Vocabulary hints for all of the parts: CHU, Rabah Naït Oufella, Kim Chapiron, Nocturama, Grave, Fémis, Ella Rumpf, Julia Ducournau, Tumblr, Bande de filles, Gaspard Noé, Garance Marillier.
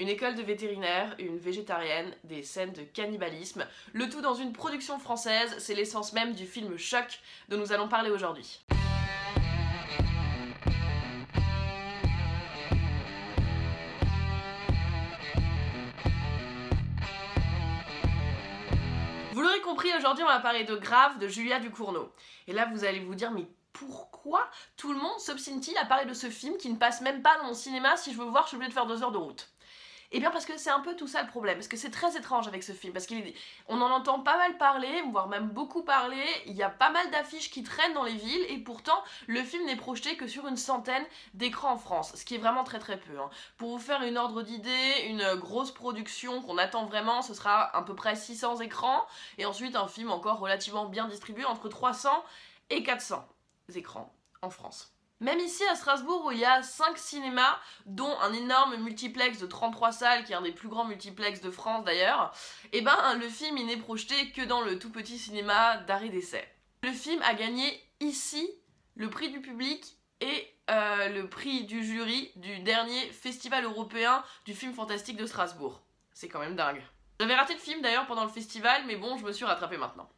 Une école de vétérinaire, une végétarienne, des scènes de cannibalisme, le tout dans une production française, c'est l'essence même du film Choc dont nous allons parler aujourd'hui. Vous l'aurez compris, aujourd'hui on va parler de Grave de Julia Ducournau. Et là vous allez vous dire, mais pourquoi tout le monde s'obstine-t-il à parler de ce film qui ne passe même pas dans mon cinéma? Si je veux voir, je suis obligée de faire 2 heures de route. Et bien parce que c'est un peu tout ça le problème, parce que c'est très étrange avec ce film, parce qu'on en entend pas mal parler, voire même beaucoup parler, il y a pas mal d'affiches qui traînent dans les villes, et pourtant le film n'est projeté que sur une centaine d'écrans en France, ce qui est vraiment très très peu. Hein. Pour vous faire une ordre d'idée, une grosse production qu'on attend vraiment, ce sera à peu près 600 écrans, et ensuite un film encore relativement bien distribué, entre 300 et 400 écrans en France. Même ici à Strasbourg où il y a 5 cinémas, dont un énorme multiplex de 33 salles, qui est un des plus grands multiplex de France d'ailleurs, et ben le film il n'est projeté que dans le tout petit cinéma d'arrêt d'essai. Le film a gagné ici le prix du public et le prix du jury du dernier festival européen du film fantastique de Strasbourg. C'est quand même dingue. J'avais raté le film d'ailleurs pendant le festival, mais bon, je me suis rattrapée maintenant.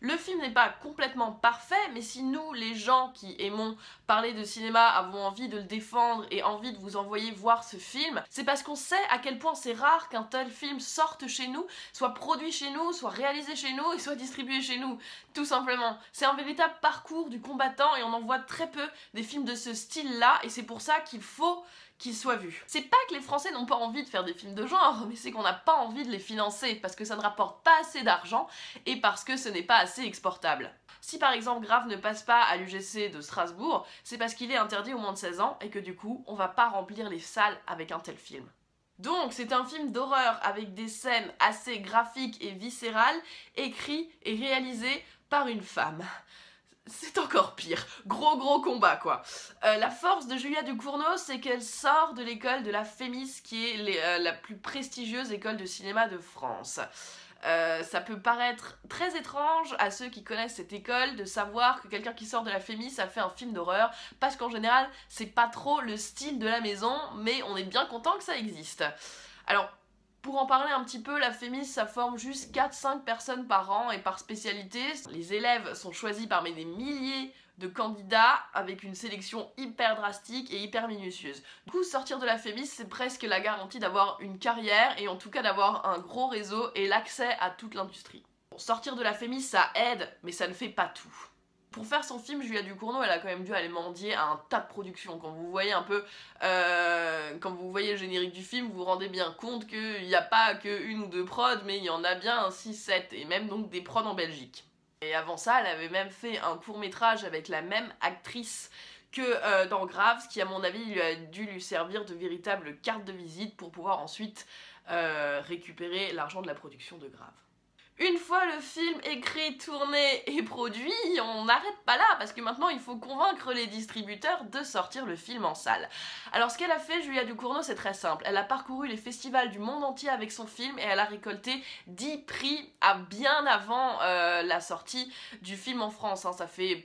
Le film n'est pas complètement parfait, mais si nous, les gens qui aimons parler de cinéma, avons envie de le défendre et envie de vous envoyer voir ce film, c'est parce qu'on sait à quel point c'est rare qu'un tel film sorte chez nous, soit produit chez nous, soit réalisé chez nous et soit distribué chez nous, tout simplement. C'est un véritable parcours du combattant et on en voit très peu des films de ce style-là et c'est pour ça qu'il faut qu'ils soient vus. C'est pas que les Français n'ont pas envie de faire des films de genre, mais c'est qu'on n'a pas envie de les financer, parce que ça ne rapporte pas assez d'argent, et parce que ce n'est pas assez exportable. Si par exemple Grave ne passe pas à l'UGC de Strasbourg, c'est parce qu'il est interdit aux moins de 16 ans, et que du coup, on va pas remplir les salles avec un tel film. Donc c'est un film d'horreur avec des scènes assez graphiques et viscérales, écrit et réalisé par une femme. C'est encore pire, gros combat quoi. La force de Julia Ducournau, c'est qu'elle sort de l'école de la Fémis, qui est la plus prestigieuse école de cinéma de France. Ça peut paraître très étrange à ceux qui connaissent cette école de savoir que quelqu'un qui sort de la Fémis a fait un film d'horreur, parce qu'en général c'est pas trop le style de la maison, mais on est bien content que ça existe. Alors, pour en parler un petit peu, la Fémis, ça forme juste 4-5 personnes par an et par spécialité. Les élèves sont choisis parmi des milliers de candidats avec une sélection hyper drastique et hyper minutieuse. Du coup, sortir de la Fémis, c'est presque la garantie d'avoir une carrière et en tout cas d'avoir un gros réseau et l'accès à toute l'industrie. Bon, sortir de la Fémis, ça aide, mais ça ne fait pas tout. Pour faire son film, Julia Ducournau, elle a quand même dû aller mendier à un tas de productions. Quand vous voyez un peu, quand vous voyez le générique du film, vous vous rendez bien compte qu'il n'y a pas qu'une ou 2 prods, mais il y en a bien 6-7, et même donc des prods en Belgique. Et avant ça, elle avait même fait un court-métrage avec la même actrice que dans Grave, ce qui à mon avis lui a dû lui servir de véritable carte de visite pour pouvoir ensuite récupérer l'argent de la production de Grave. Une fois le film écrit, tourné et produit, on n'arrête pas là, parce que maintenant il faut convaincre les distributeurs de sortir le film en salle. Alors ce qu'elle a fait, Julia Ducournau, c'est très simple. Elle a parcouru les festivals du monde entier avec son film et elle a récolté 10 prix bien avant la sortie du film en France. Hein. Ça fait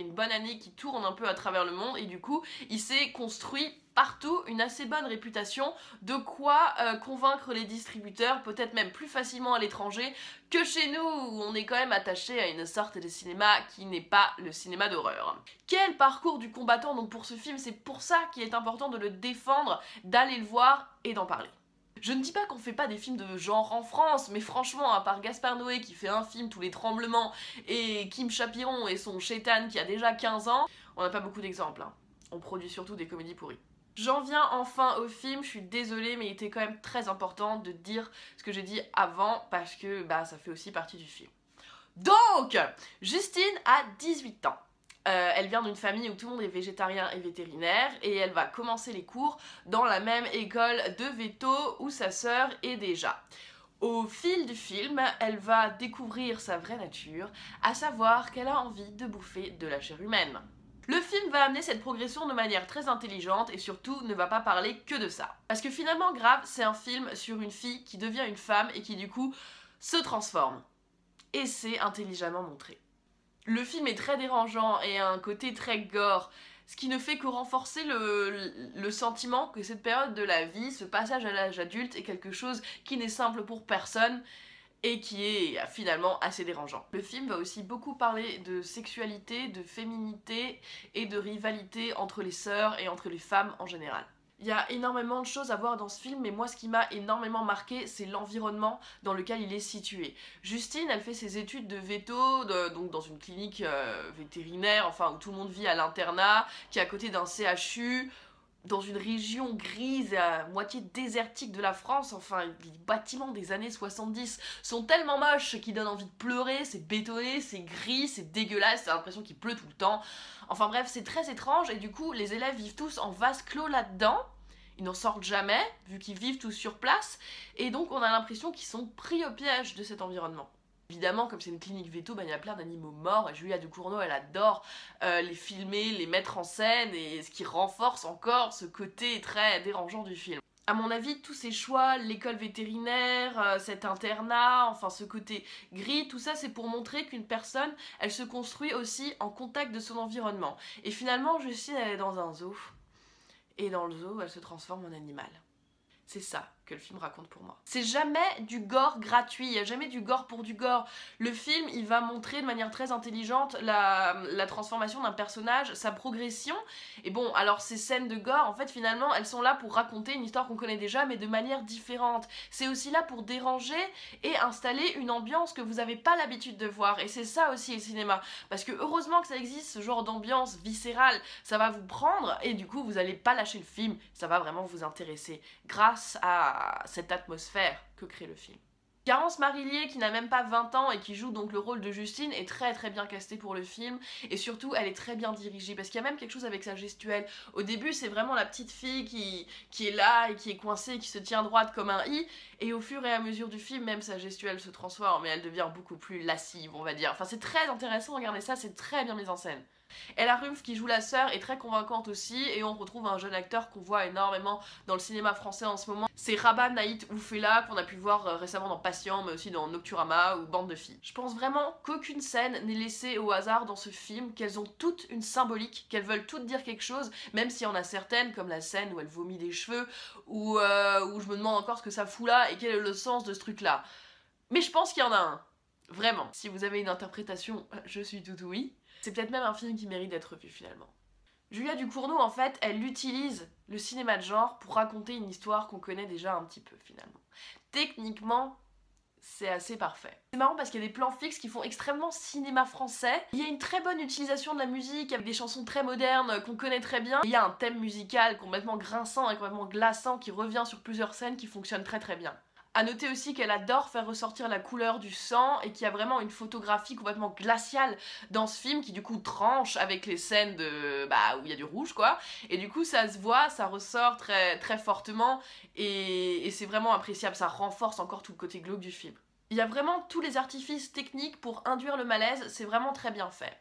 une bonne année qu'il tourne un peu à travers le monde et du coup il s'est construit partout une assez bonne réputation, de quoi convaincre les distributeurs, peut-être même plus facilement à l'étranger que chez nous, où on est quand même attaché à une sorte de cinéma qui n'est pas le cinéma d'horreur. Quel parcours du combattant donc pour ce film, c'est pour ça qu'il est important de le défendre, d'aller le voir et d'en parler. Je ne dis pas qu'on fait pas des films de genre en France, mais franchement, à part Gaspard Noé qui fait un film tous les tremblements, et Kim Chapiron et son chétan qui a déjà 15 ans, on n'a pas beaucoup d'exemples, hein. On produit surtout des comédies pourries. J'en viens enfin au film, je suis désolée mais il était quand même très important de dire ce que j'ai dit avant parce que bah, ça fait aussi partie du film. Donc, Justine a 18 ans. Elle vient d'une famille où tout le monde est végétarien et vétérinaire et elle va commencer les cours dans la même école de véto où sa sœur est déjà. Au fil du film, elle va découvrir sa vraie nature, à savoir qu'elle a envie de bouffer de la chair humaine. Le film va amener cette progression de manière très intelligente et surtout ne va pas parler que de ça. Parce que finalement Grave, c'est un film sur une fille qui devient une femme et qui du coup se transforme. Et c'est intelligemment montré. Le film est très dérangeant et a un côté très gore, ce qui ne fait que renforcer le sentiment que cette période de la vie, ce passage à l'âge adulte, est quelque chose qui n'est simple pour personne et qui est finalement assez dérangeant. Le film va aussi beaucoup parler de sexualité, de féminité et de rivalité entre les sœurs et entre les femmes en général. Il y a énormément de choses à voir dans ce film, mais moi ce qui m'a énormément marqué, c'est l'environnement dans lequel il est situé. Justine, elle fait ses études de veto, donc dans une clinique vétérinaire, enfin où tout le monde vit à l'internat, qui est à côté d'un CHU, dans une région grise et à moitié désertique de la France. Enfin, les bâtiments des années 70 sont tellement moches qu'ils donnent envie de pleurer, c'est bétonné, c'est gris, c'est dégueulasse, t'as l'impression qu'il pleut tout le temps. Enfin bref, c'est très étrange et du coup, les élèves vivent tous en vase clos là-dedans. Ils n'en sortent jamais, vu qu'ils vivent tous sur place, et donc on a l'impression qu'ils sont pris au piège de cet environnement. Évidemment, comme c'est une clinique veto, il y a plein d'animaux morts, et Julia Ducournau, elle adore les filmer, les mettre en scène, et ce qui renforce encore ce côté très dérangeant du film. À mon avis, tous ces choix, l'école vétérinaire, cet internat, enfin ce côté gris, tout ça c'est pour montrer qu'une personne, elle se construit aussi en contact de son environnement. Et finalement, Justine, elle est dans un zoo, et dans le zoo, elle se transforme en animal. C'est ça que le film raconte pour moi. C'est jamais du gore gratuit, il n'y a jamais du gore pour du gore. Le film, il va montrer de manière très intelligente la transformation d'un personnage, sa progression. Et bon, alors ces scènes de gore, en fait, finalement, elles sont là pour raconter une histoire qu'on connaît déjà, mais de manière différente. C'est aussi là pour déranger et installer une ambiance que vous n'avez pas l'habitude de voir. Et c'est ça aussi le cinéma. Parce que heureusement que ça existe, ce genre d'ambiance viscérale, ça va vous prendre et du coup, vous n'allez pas lâcher le film. Ça va vraiment vous intéresser grâce à cette atmosphère que crée le film. Garance Marillier, qui n'a même pas 20 ans et qui joue donc le rôle de Justine, est très bien castée pour le film, et surtout elle est très bien dirigée parce qu'il y a même quelque chose avec sa gestuelle. Au début c'est vraiment la petite fille qui est là et qui est coincée, qui se tient droite comme un i, et au fur et à mesure du film même sa gestuelle se transforme mais elle devient beaucoup plus lascive on va dire. Enfin c'est très intéressant, regardez ça, c'est très bien mis en scène. Ella Rumpf, qui joue la sœur, est très convaincante aussi, et on retrouve un jeune acteur qu'on voit énormément dans le cinéma français en ce moment. C'est Rabah Naït Oufella, qu'on a pu voir récemment dans Patient, mais aussi dans Nocturama ou Bande de filles. Je pense vraiment qu'aucune scène n'est laissée au hasard dans ce film, qu'elles ont toutes une symbolique, qu'elles veulent toutes dire quelque chose, même s'il y en a certaines, comme la scène où elle vomit des cheveux, où je me demande encore ce que ça fout là, et quel est le sens de ce truc-là. Mais je pense qu'il y en a un. Vraiment. Si vous avez une interprétation, je suis tout oui. C'est peut-être même un film qui mérite d'être vu finalement. Julia Ducournau, en fait, elle utilise le cinéma de genre pour raconter une histoire qu'on connaît déjà un petit peu finalement. Techniquement, c'est assez parfait. C'est marrant parce qu'il y a des plans fixes qui font extrêmement cinéma français. Il y a une très bonne utilisation de la musique avec des chansons très modernes qu'on connaît très bien. Et il y a un thème musical complètement grinçant et complètement glaçant qui revient sur plusieurs scènes qui fonctionnent très bien. À noter aussi qu'elle adore faire ressortir la couleur du sang et qu'il y a vraiment une photographie complètement glaciale dans ce film qui du coup tranche avec les scènes de où il y a du rouge quoi, et du coup ça se voit, ça ressort très fortement et c'est vraiment appréciable, ça renforce encore tout le côté glauque du film. Il y a vraiment tous les artifices techniques pour induire le malaise, c'est vraiment très bien fait.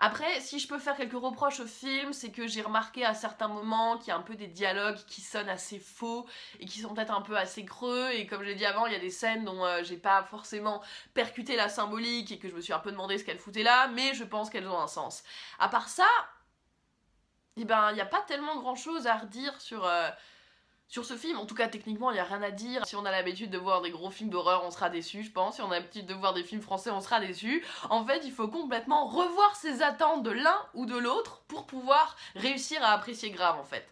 Après, si je peux faire quelques reproches au film, c'est que j'ai remarqué à certains moments qu'il y a un peu des dialogues qui sonnent assez faux et qui sont peut-être un peu assez creux, et comme je l'ai dit avant, il y a des scènes dont j'ai pas forcément percuté la symbolique et que je me suis un peu demandé ce qu'elles foutaient là, mais je pense qu'elles ont un sens. À part ça, eh ben, il n'y a pas tellement grand chose à redire sur ce film, en tout cas techniquement il n'y a rien à dire. Si on a l'habitude de voir des gros films d'horreur, on sera déçu, je pense. Si on a l'habitude de voir des films français, on sera déçu. En fait, il faut complètement revoir ses attentes de l'un ou de l'autre pour pouvoir réussir à apprécier Grave en fait.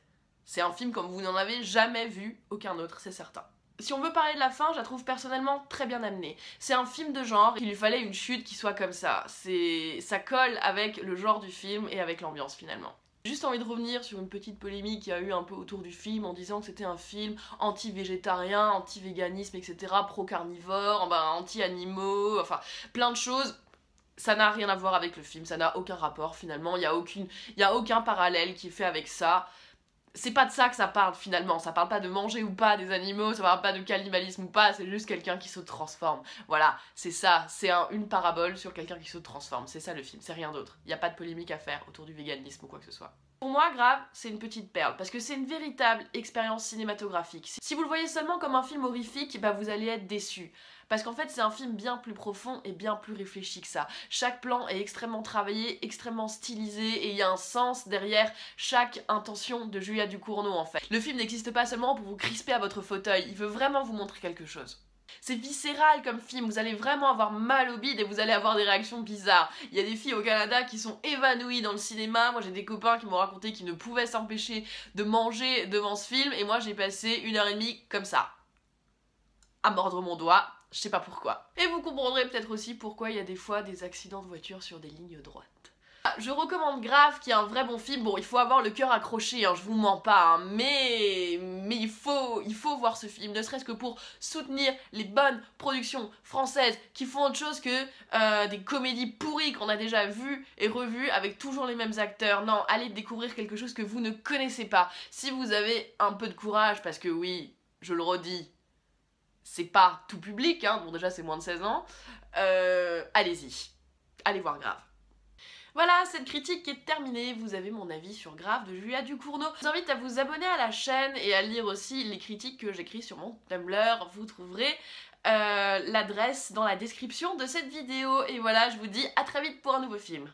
C'est un film comme vous n'en avez jamais vu aucun autre, c'est certain. Si on veut parler de la fin, je la trouve personnellement très bien amenée. C'est un film de genre, il lui fallait une chute qui soit comme ça. Ça colle avec le genre du film et avec l'ambiance finalement. J'ai juste envie de revenir sur une petite polémique qu'il y a eu un peu autour du film en disant que c'était un film anti-végétarien, anti-véganisme, etc., pro-carnivore, anti-animaux, enfin plein de choses. Ça n'a rien à voir avec le film, ça n'a aucun rapport finalement, il n'y a aucun parallèle qui est fait avec ça. C'est pas de ça que ça parle finalement, ça parle pas de manger ou pas des animaux, ça parle pas de cannibalisme ou pas, c'est juste quelqu'un qui se transforme. Voilà, c'est ça, c'est une parabole sur quelqu'un qui se transforme, c'est ça le film, c'est rien d'autre. Il n'y a pas de polémique à faire autour du véganisme ou quoi que ce soit. Pour moi, Grave, c'est une petite perle, parce que c'est une véritable expérience cinématographique. Si vous le voyez seulement comme un film horrifique, bah vous allez être déçu. Parce qu'en fait, c'est un film bien plus profond et bien plus réfléchi que ça. Chaque plan est extrêmement travaillé, extrêmement stylisé, et il y a un sens derrière chaque intention de Julia Ducournau, en fait. Le film n'existe pas seulement pour vous crisper à votre fauteuil, il veut vraiment vous montrer quelque chose. C'est viscéral comme film, vous allez vraiment avoir mal au bide et vous allez avoir des réactions bizarres. Il y a des filles au Canada qui sont évanouies dans le cinéma, moi j'ai des copains qui m'ont raconté qu'ils ne pouvaient s'empêcher de manger devant ce film, et moi j'ai passé 1h30 comme ça, à mordre mon doigt, je sais pas pourquoi. Et vous comprendrez peut-être aussi pourquoi il y a des fois des accidents de voiture sur des lignes droites. Je recommande Grave, qui est un vrai bon film. Bon, il faut avoir le cœur accroché, hein, je vous mens pas, hein, mais il faut voir ce film, ne serait-ce que pour soutenir les bonnes productions françaises qui font autre chose que des comédies pourries qu'on a déjà vues et revues avec toujours les mêmes acteurs. Non, allez découvrir quelque chose que vous ne connaissez pas. Si vous avez un peu de courage, parce que oui, je le redis, c'est pas tout public, hein, bon déjà c'est moins de 16 ans, allez-y, allez voir Grave. Voilà, cette critique est terminée, vous avez mon avis sur Grave de Julia Ducournau. Je vous invite à vous abonner à la chaîne et à lire aussi les critiques que j'écris sur mon Tumblr, vous trouverez l'adresse dans la description de cette vidéo. Et voilà, je vous dis à très vite pour un nouveau film.